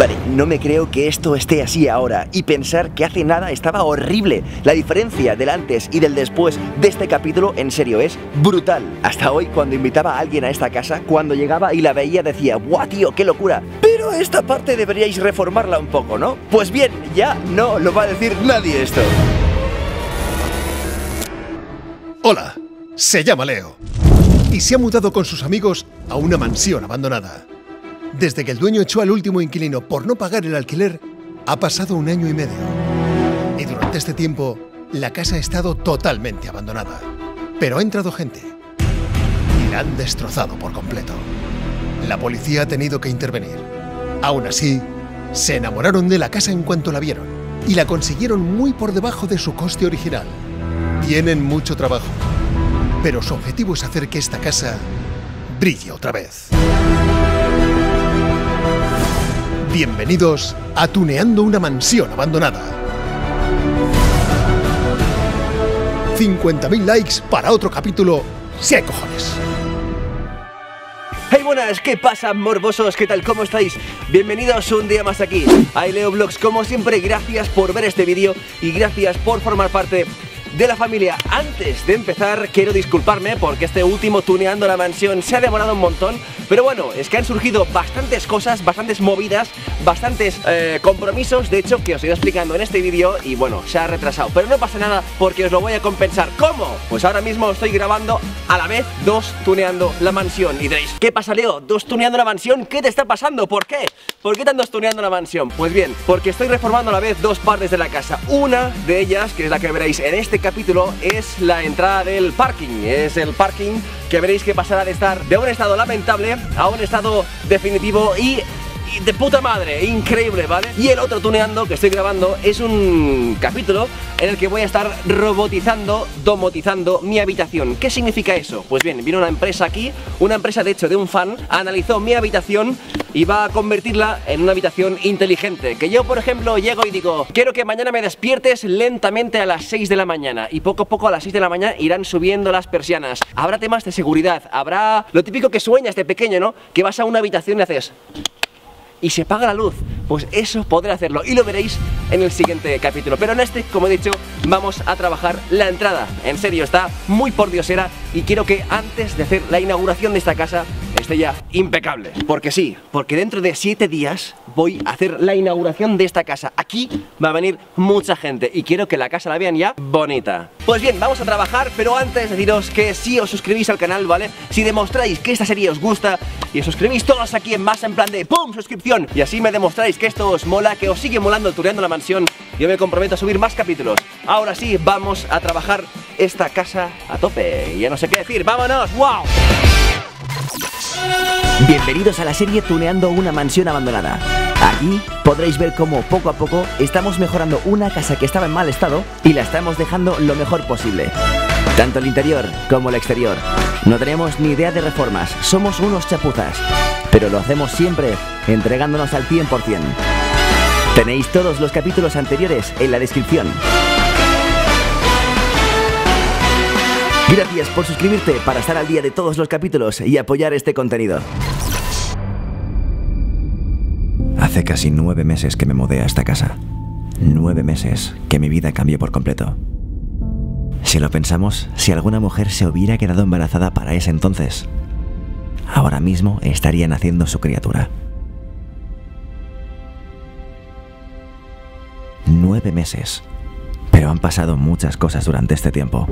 Vale, no me creo que esto esté así ahora. Y pensar que hace nada estaba horrible. La diferencia del antes y del después de este capítulo, en serio, es brutal. Hasta hoy, cuando invitaba a alguien a esta casa, cuando llegaba y la veía decía: ¡guau, tío, qué locura! Pero esta parte deberíais reformarla un poco, ¿no? Pues bien, ya no lo va a decir nadie esto. Hola, se llama Leo y se ha mudado con sus amigos a una mansión abandonada. Desde que el dueño echó al último inquilino por no pagar el alquiler, ha pasado 1 año y medio. Y durante este tiempo, la casa ha estado totalmente abandonada. Pero ha entrado gente y la han destrozado por completo. La policía ha tenido que intervenir. Aún así, se enamoraron de la casa en cuanto la vieron y la consiguieron muy por debajo de su coste original. Tienen mucho trabajo, pero su objetivo es hacer que esta casa brille otra vez. Bienvenidos a Tuneando una mansión abandonada. 50.000 likes para otro capítulo. ¡Sí, cojones! ¡Hey, buenas! ¿Qué pasa, morbosos? ¿Qué tal? ¿Cómo estáis? Bienvenidos un día más aquí a iLeoVlogs. Como siempre, gracias por ver este vídeo y gracias por formar parte de la familia. Antes de empezar, quiero disculparme porque este último Tuneando la mansión se ha demorado un montón, pero bueno, es que han surgido bastantes cosas, bastantes movidas, bastantes compromisos, de hecho, que os he ido explicando en este vídeo y bueno, se ha retrasado, pero no pasa nada porque os lo voy a compensar. ¿Cómo? Pues ahora mismo estoy grabando a la vez 2 Tuneando la mansión y diréis: ¿qué pasa, Leo? ¿2 Tuneando la mansión? ¿Qué te está pasando? ¿Por qué? ¿Por qué tantos Tuneando la mansión? Pues bien, porque estoy reformando a la vez 2 partes de la casa. Una de ellas, que es la que veréis en este capítulo, es la entrada del parking. Es el parking que veréis que pasará de estar de un estado lamentable a un estado definitivo y de puta madre, increíble, ¿vale? Y el otro Tuneando que estoy grabando es un capítulo en el que voy a estar robotizando, domotizando mi habitación. ¿Qué significa eso? Pues bien, vino una empresa aquí, una empresa de hecho de un fan, analizó mi habitación y va a convertirla en una habitación inteligente. Que yo, por ejemplo, llego y digo: quiero que mañana me despiertes lentamente a las 6 de la mañana. Y poco a poco a las 6 de la mañana irán subiendo las persianas. Habrá temas de seguridad, habrá lo típico que sueñas de pequeño, ¿no? Que vas a una habitación y haces y se apaga la luz. Pues eso podré hacerlo y lo veréis en el siguiente capítulo. Pero en este, como he dicho, vamos a trabajar la entrada. En serio, está muy por diosera y quiero que antes de hacer la inauguración de esta casa esté ya impecable. Porque sí, porque dentro de 7 días voy a hacer la inauguración de esta casa. Aquí va a venir mucha gente y quiero que la casa la vean ya bonita. Pues bien, vamos a trabajar, pero antes deciros que si os suscribís al canal, ¿vale? Si demostráis que esta serie os gusta y os suscribís todos aquí en masa en plan de ¡pum! Suscripción. Y así me demostráis que esto os mola, que os sigue molando Tuneando la mansión, yo me comprometo a subir más capítulos. Ahora sí, vamos a trabajar esta casa a tope. Ya no sé qué decir, ¡vámonos! ¡Wow! Bienvenidos a la serie Tuneando una mansión abandonada. Aquí podréis ver cómo poco a poco estamos mejorando una casa que estaba en mal estado y la estamos dejando lo mejor posible. Tanto el interior como el exterior. No tenemos ni idea de reformas, somos unos chapuzas, pero lo hacemos siempre entregándonos al 100%. Tenéis todos los capítulos anteriores en la descripción. Gracias por suscribirte para estar al día de todos los capítulos y apoyar este contenido. Hace casi 9 meses que me mudé a esta casa. 9 meses que mi vida cambió por completo. Si lo pensamos, si alguna mujer se hubiera quedado embarazada para ese entonces, ahora mismo estaría naciendo su criatura. 9 meses, pero han pasado muchas cosas durante este tiempo.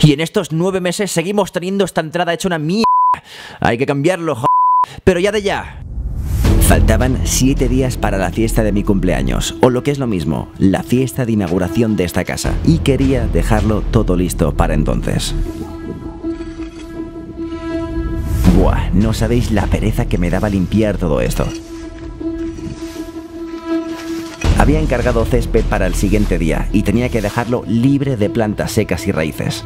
Y en estos 9 meses seguimos teniendo esta entrada hecha una mierda. Hay que cambiarlo, joder. Pero ya de ya. Faltaban 7 días para la fiesta de mi cumpleaños, o lo que es lo mismo, la fiesta de inauguración de esta casa. Y quería dejarlo todo listo para entonces. Buah, no sabéis la pereza que me daba limpiar todo esto. Había encargado césped para el siguiente día y tenía que dejarlo libre de plantas secas y raíces.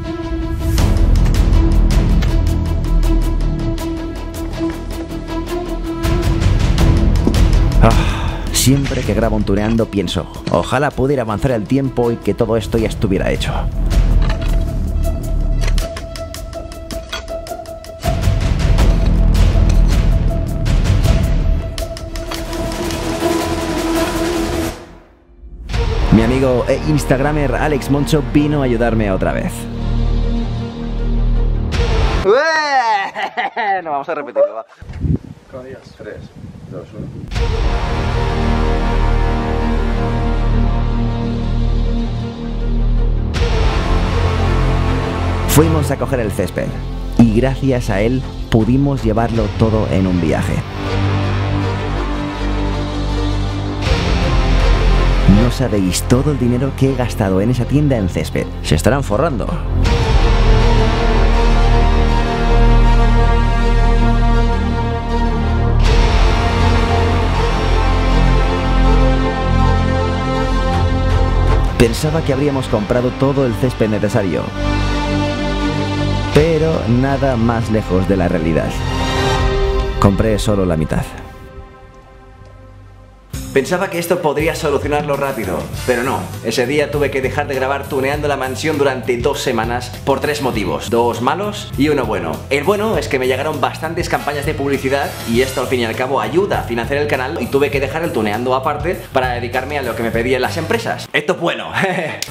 Siempre que grabo un tuneando pienso, ojalá pudiera avanzar el tiempo y que todo esto ya estuviera hecho. Mi amigo e instagramer Alex Moncho vino a ayudarme otra vez. No, vamos a repetirlo, va. 3, 2, 1. Fuimos a coger el césped y gracias a él pudimos llevarlo todo en un viaje. No sabéis todo el dinero que he gastado en esa tienda en césped. Se estarán forrando. Pensaba que habríamos comprado todo el césped necesario, pero nada más lejos de la realidad. Compré solo la mitad. Pensaba que esto podría solucionarlo rápido, pero no. Ese día tuve que dejar de grabar tuneando la mansión durante 2 semanas por 3 motivos, 2 malos y 1 bueno. El bueno es que me llegaron bastantes campañas de publicidad y esto al fin y al cabo ayuda a financiar el canal y tuve que dejar el tuneando aparte para dedicarme a lo que me pedían las empresas. Esto es bueno.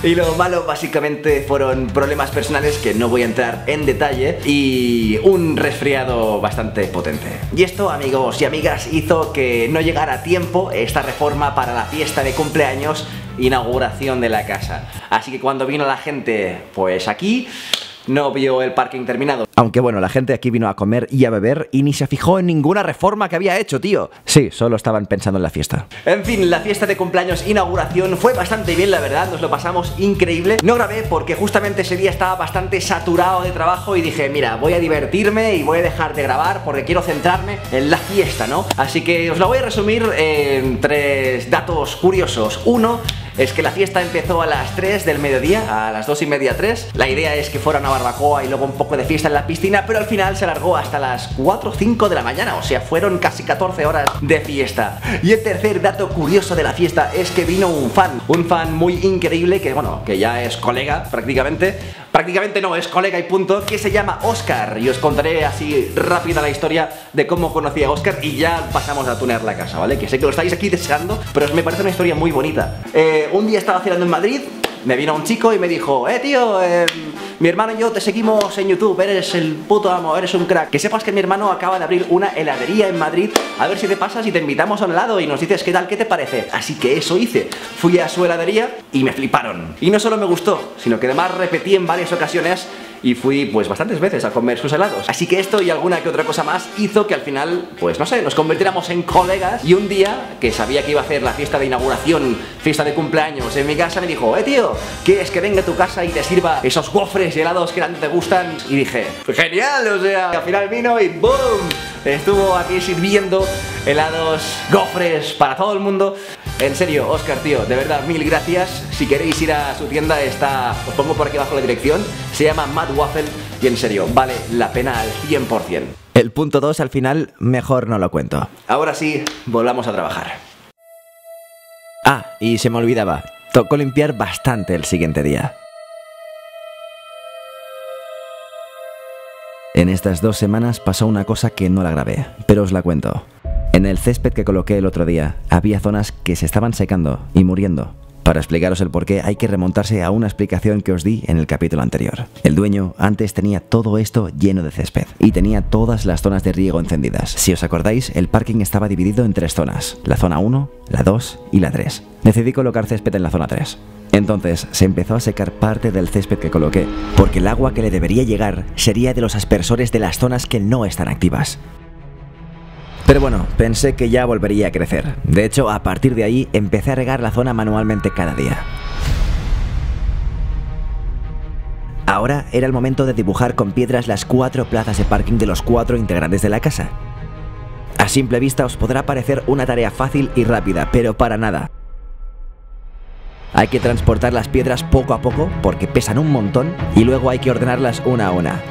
Y lo malo básicamente fueron problemas personales que no voy a entrar en detalle y un resfriado bastante potente. Y esto, amigos y amigas, hizo que no llegara a tiempo esta reforma para la fiesta de cumpleaños, inauguración de la casa. Así que cuando vino la gente, pues aquí, no vio el parking terminado. Aunque bueno, la gente aquí vino a comer y a beber y ni se fijó en ninguna reforma que había hecho, tío. Sí, solo estaban pensando en la fiesta. En fin, la fiesta de cumpleaños inauguración fue bastante bien, la verdad, nos lo pasamos increíble. No grabé porque justamente ese día estaba bastante saturado de trabajo y dije, mira, voy a divertirme y voy a dejar de grabar porque quiero centrarme en la fiesta, ¿no? Así que os la voy a resumir en 3 datos curiosos. 1. Es que la fiesta empezó a las 3 del mediodía, a las 2:30, 3. La idea es que fuera una barbacoa y luego un poco de fiesta en la piscina, pero al final se alargó hasta las 4 o 5 de la mañana, o sea, fueron casi 14 horas de fiesta. Y el tercer dato curioso de la fiesta es que vino un fan muy increíble que, bueno, que ya es colega prácticamente no, es colega y punto, que se llama Óscar. Y os contaré así rápida la historia de cómo conocí a Óscar y ya pasamos a tunear la casa, ¿vale? Que sé que lo estáis aquí deseando, pero me parece una historia muy bonita. Un día estaba cenando en Madrid, me vino un chico y me dijo, tío, mi hermano y yo te seguimos en YouTube, eres el puto amo, eres un crack. Que sepas que mi hermano acaba de abrir una heladería en Madrid, a ver si te pasas y te invitamos a un helado y nos dices qué tal, qué te parece. Así que eso hice, fui a su heladería y me fliparon. Y no solo me gustó, sino que además repetí en varias ocasiones y fui pues bastantes veces a comer sus helados. Así que esto y alguna que otra cosa más hizo que al final, pues no sé, nos convirtiéramos en colegas. Y un día, que sabía que iba a hacer la fiesta de inauguración, fiesta de cumpleaños en mi casa, me dijo, tío, ¿quieres que venga a tu casa y te sirva esos gofres y helados que tanto te gustan? Y dije, genial, o sea, al final vino y ¡boom! Estuvo aquí sirviendo helados, gofres para todo el mundo. En serio, Óscar, tío, de verdad, mil gracias. Si queréis ir a su tienda, está, os pongo por aquí abajo la dirección. Se llama Mad Waffle y en serio, vale la pena al 100%. El punto 2 al final, mejor no lo cuento. Ahora sí, volvamos a trabajar. Y se me olvidaba, tocó limpiar bastante el siguiente día. En estas 2 semanas pasó una cosa que no la grabé, pero os la cuento. En el césped que coloqué el otro día, había zonas que se estaban secando y muriendo. Para explicaros el porqué hay que remontarse a una explicación que os di en el capítulo anterior. El dueño antes tenía todo esto lleno de césped y tenía todas las zonas de riego encendidas. Si os acordáis, el parking estaba dividido en 3 zonas, la zona 1, la 2 y la 3. Decidí colocar césped en la zona 3. Entonces se empezó a secar parte del césped que coloqué, porque el agua que le debería llegar sería de los aspersores de las zonas que no están activas. Pero bueno, pensé que ya volvería a crecer. De hecho, a partir de ahí empecé a regar la zona manualmente cada día. Ahora era el momento de dibujar con piedras las 4 plazas de parking de los 4 integrantes de la casa. A simple vista os podrá parecer una tarea fácil y rápida, pero para nada. Hay que transportar las piedras poco a poco porque pesan un montón y luego hay que ordenarlas una a una.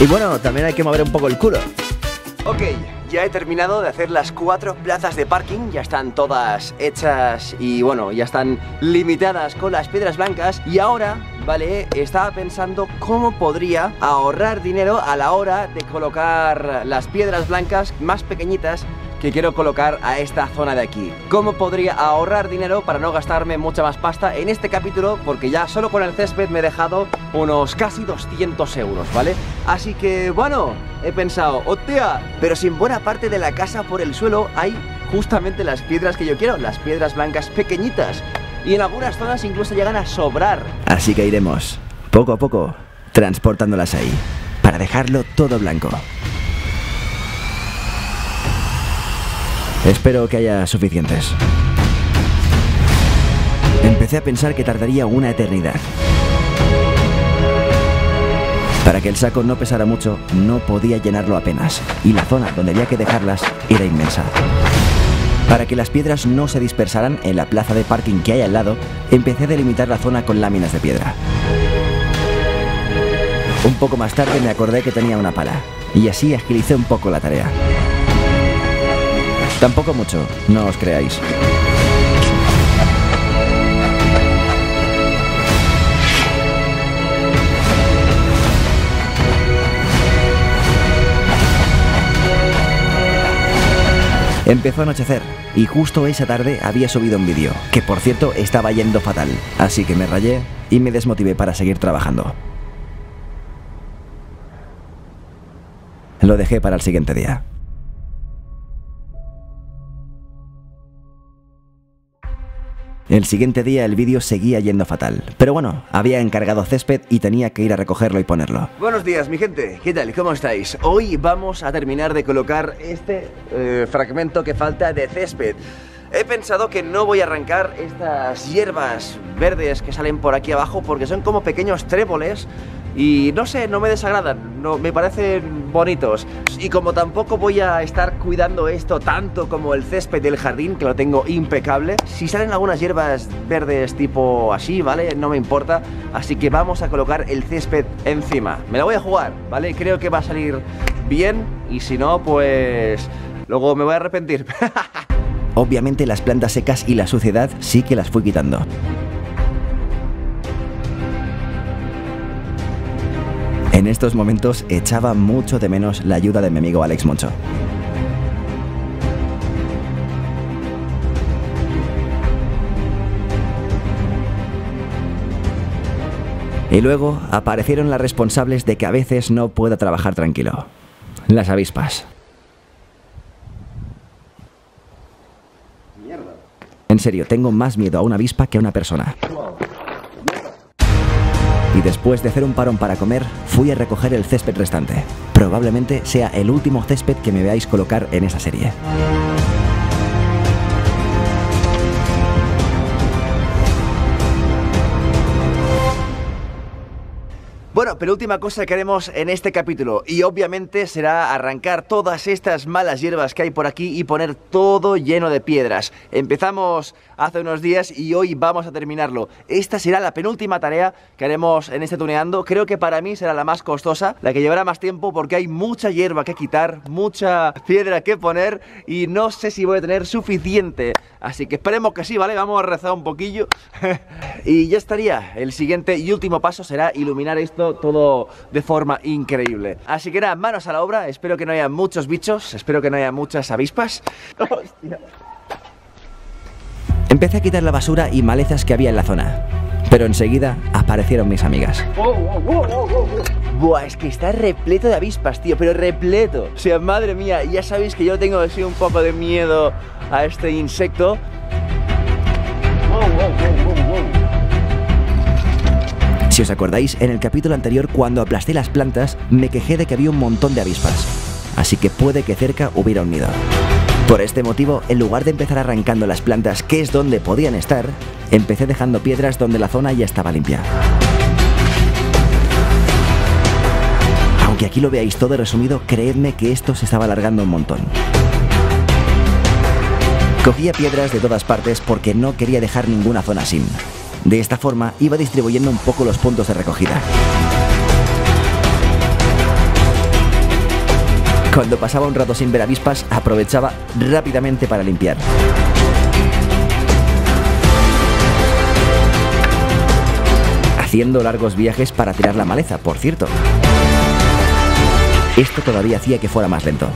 Y bueno, también hay que mover un poco el culo. Ok, Ya he terminado de hacer las 4 plazas de parking, ya están todas hechas y bueno, ya están limitadas con las piedras blancas. Y ahora, vale, estaba pensando cómo podría ahorrar dinero a la hora de colocar las piedras blancas más pequeñitas que quiero colocar a esta zona de aquí. ¿Cómo podría ahorrar dinero para no gastarme mucha más pasta en este capítulo? Porque ya solo con el césped me he dejado unos casi 200 euros, ¿vale? Así que, bueno, he pensado, ¡hostia! Pero si en buena parte de la casa por el suelo hay justamente las piedras que yo quiero, las piedras blancas pequeñitas. Y en algunas zonas incluso llegan a sobrar. Así que iremos, poco a poco, transportándolas ahí, para dejarlo todo blanco. Espero que haya suficientes. Empecé a pensar que tardaría una eternidad. Para que el saco no pesara mucho, no podía llenarlo apenas, y la zona donde había que dejarlas era inmensa. Para que las piedras no se dispersaran en la plaza de parking que hay al lado, empecé a delimitar la zona con láminas de piedra. Un poco más tarde me acordé que tenía una pala, y así agilicé un poco la tarea. Tampoco mucho, no os creáis. Empezó a anochecer y justo esa tarde había subido un vídeo, que por cierto estaba yendo fatal, así que me rayé y me desmotivé para seguir trabajando. Lo dejé para el siguiente día. El siguiente día el vídeo seguía yendo fatal, pero bueno, había encargado césped y tenía que ir a recogerlo y ponerlo. Buenos días mi gente, ¿qué tal? ¿Cómo estáis? Hoy vamos a terminar de colocar este fragmento que falta de césped. He pensado que no voy a arrancar estas hierbas verdes que salen por aquí abajo porque son como pequeños tréboles y no sé, no me desagradan, no, me parecen bonitos. Y como tampoco voy a estar cuidando esto tanto como el césped del jardín, que lo tengo impecable, si salen algunas hierbas verdes tipo así, ¿vale? No me importa, así que vamos a colocar el césped encima. Me la voy a jugar, ¿vale? Creo que va a salir bien y si no, pues luego me voy a arrepentir. Obviamente las plantas secas y la suciedad sí que las fui quitando. En estos momentos echaba mucho de menos la ayuda de mi amigo Alex Moncho. Y luego aparecieron las responsables de que a veces no pueda trabajar tranquilo. Las avispas. Mierda. En serio, tengo más miedo a una avispa que a una persona. Y después de hacer un parón para comer, fui a recoger el césped restante. Probablemente sea el último césped que me veáis colocar en esta serie. Bueno, penúltima cosa que haremos en este capítulo, y obviamente será arrancar todas estas malas hierbas que hay por aquí y poner todo lleno de piedras. Empezamos hace unos días y hoy vamos a terminarlo. Esta será la penúltima tarea que haremos en este tuneando. Creo que para mí será la más costosa, la que llevará más tiempo porque hay mucha hierba que quitar, mucha piedra que poner y no sé si voy a tener suficiente. Así que esperemos que sí, ¿vale? Vamos a rezar un poquillo. Y ya estaría. El siguiente y último paso será iluminar esto todo de forma increíble. Así que nada, manos a la obra. Espero que no haya muchos bichos, espero que no haya muchas avispas. ¡Hostia! Empecé a quitar la basura y malezas que había en la zona, pero enseguida aparecieron mis amigas. Buah, es que está repleto de avispas, tío, pero repleto. O sea, madre mía, ya sabéis que yo tengo así un poco de miedo a este insecto. Si os acordáis, en el capítulo anterior cuando aplasté las plantas me quejé de que había un montón de avispas, así que puede que cerca hubiera un nido. Por este motivo, en lugar de empezar arrancando las plantas, que es donde podían estar, empecé dejando piedras donde la zona ya estaba limpia. Aunque aquí lo veáis todo resumido, creedme que esto se estaba alargando un montón. Cogía piedras de todas partes porque no quería dejar ninguna zona sin. De esta forma iba distribuyendo un poco los puntos de recogida. Cuando pasaba un rato sin ver avispas, aprovechaba rápidamente para limpiar. Haciendo largos viajes para tirar la maleza, por cierto. Esto todavía hacía que fuera más lento.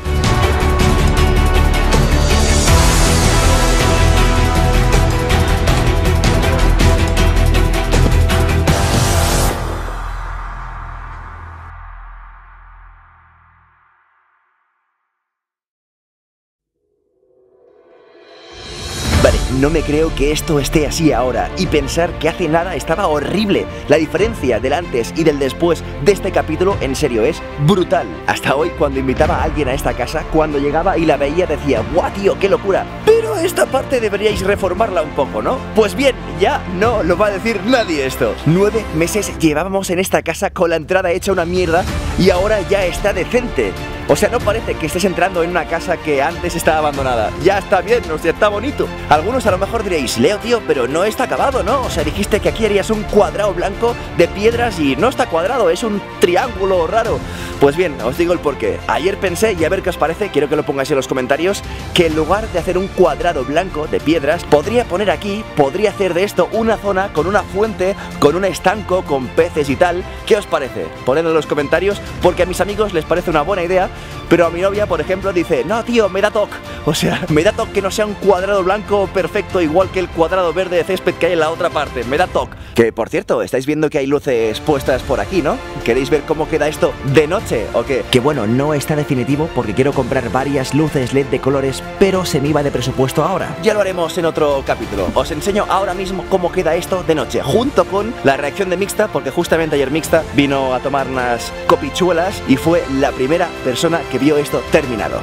No me creo que esto esté así ahora, y pensar que hace nada estaba horrible. La diferencia del antes y del después de este capítulo, en serio, es brutal. Hasta hoy, cuando invitaba a alguien a esta casa, cuando llegaba y la veía decía, ¡guau, tío, qué locura! Pero esta parte deberíais reformarla un poco, ¿no? Pues bien, ya no lo va a decir nadie esto. 9 meses llevábamos en esta casa con la entrada hecha una mierda y ahora ya está decente. O sea, no parece que estés entrando en una casa que antes estaba abandonada. Ya está bien, o sea, está bonito. Algunos a lo mejor diréis, Leo, tío, pero no está acabado, ¿no? O sea, dijiste que aquí harías un cuadrado blanco de piedras y no está cuadrado, es un triángulo raro. Pues bien, os digo el porqué. Ayer pensé, y a ver qué os parece, quiero que lo pongáis en los comentarios, que en lugar de hacer un cuadrado blanco de piedras, podría poner aquí, podría hacer de esto una zona con una fuente, con un estanco, con peces y tal. ¿Qué os parece? Ponedlo en los comentarios, porque a mis amigos les parece una buena idea. Pero a mi novia, por ejemplo, dice, no, tío, me da toque. O sea, me da toque que no sea un cuadrado blanco perfecto igual que el cuadrado verde de césped que hay en la otra parte, me da toque. Que, por cierto, estáis viendo que hay luces puestas por aquí, ¿no? ¿Queréis ver cómo queda esto de noche o qué? Que bueno, no está definitivo porque quiero comprar varias luces LED de colores, pero se me iba de presupuesto ahora. Ya lo haremos en otro capítulo. Os enseño ahora mismo cómo queda esto de noche, junto con la reacción de Mixta, porque justamente ayer Mixta vino a tomar unas copichuelas y fue la primera persona que vio esto terminado.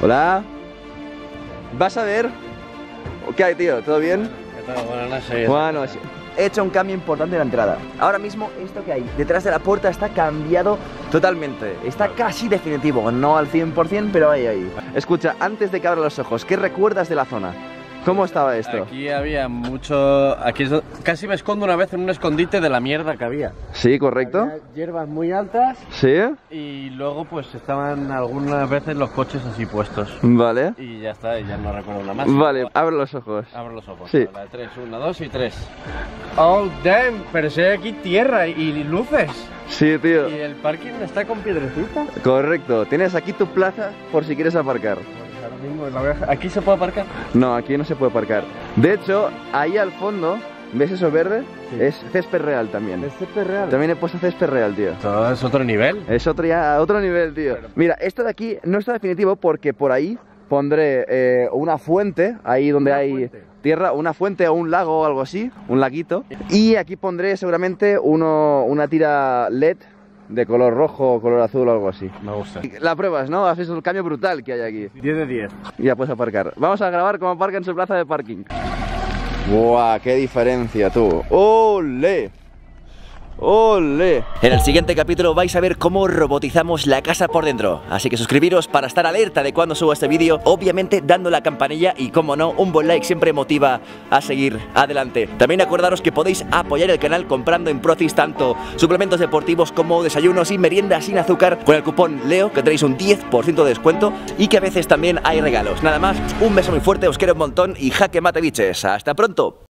Hola. ¿Vas a ver? ¿Qué hay, tío? ¿Todo bien? ¿Qué tal? Buenas noches. Buenas noches. He hecho un cambio importante en la entrada. Ahora mismo esto que hay detrás de la puerta está cambiado totalmente. Está casi definitivo, no al 100%, pero ahí. Escucha, antes de que abra los ojos, ¿qué recuerdas de la zona? ¿Cómo estaba esto? Aquí había mucho... Aquí casi me escondo una vez en un escondite de la mierda que había. Sí, correcto. Había hierbas muy altas. Sí. Y luego pues estaban algunas veces los coches así puestos. Vale. Y ya está, y ya no recuerdo nada más. Vale, abre los ojos. Abre los ojos. Sí. La de 3, 1, 2 y 3. Oh, damn, pero si hay aquí tierra y luces. Sí, tío. Y el parking está con piedrecita. Correcto, tienes aquí tu plaza por si quieres aparcar. ¿Aquí se puede aparcar? No, aquí no se puede aparcar. De hecho, ahí al fondo, ¿ves eso verde? Sí. Es césped real también. ¿Es césped real? También he puesto césped real, tío. ¿Todo es otro nivel? Es otro, ya, otro nivel, tío. Pero... Mira, esto de aquí no está definitivo porque por ahí pondré una fuente, ahí donde hay... Fuente. Tierra, una fuente o un lago o algo así, un laguito. Y aquí pondré seguramente una tira LED de color rojo o color azul o algo así. Me gusta. La pruebas, ¿no? Has visto el cambio brutal que hay aquí. 10 de 10. Ya puedes aparcar. Vamos a grabar cómo aparca en su plaza de parking. ¡Buah! ¡Qué diferencia, tú! ¡Ole! ¡Ole! En el siguiente capítulo vais a ver cómo robotizamos la casa por dentro. Así que suscribiros para estar alerta de cuando suba este vídeo. Obviamente dando la campanilla y, como no, un buen like siempre motiva a seguir adelante. También acordaros que podéis apoyar el canal comprando en Prozis tanto suplementos deportivos como desayunos y meriendas sin azúcar con el cupón LEO, que tenéis un 10% de descuento, y que a veces también hay regalos. Nada más, un beso muy fuerte, os quiero un montón y jaque mate biches. ¡Hasta pronto!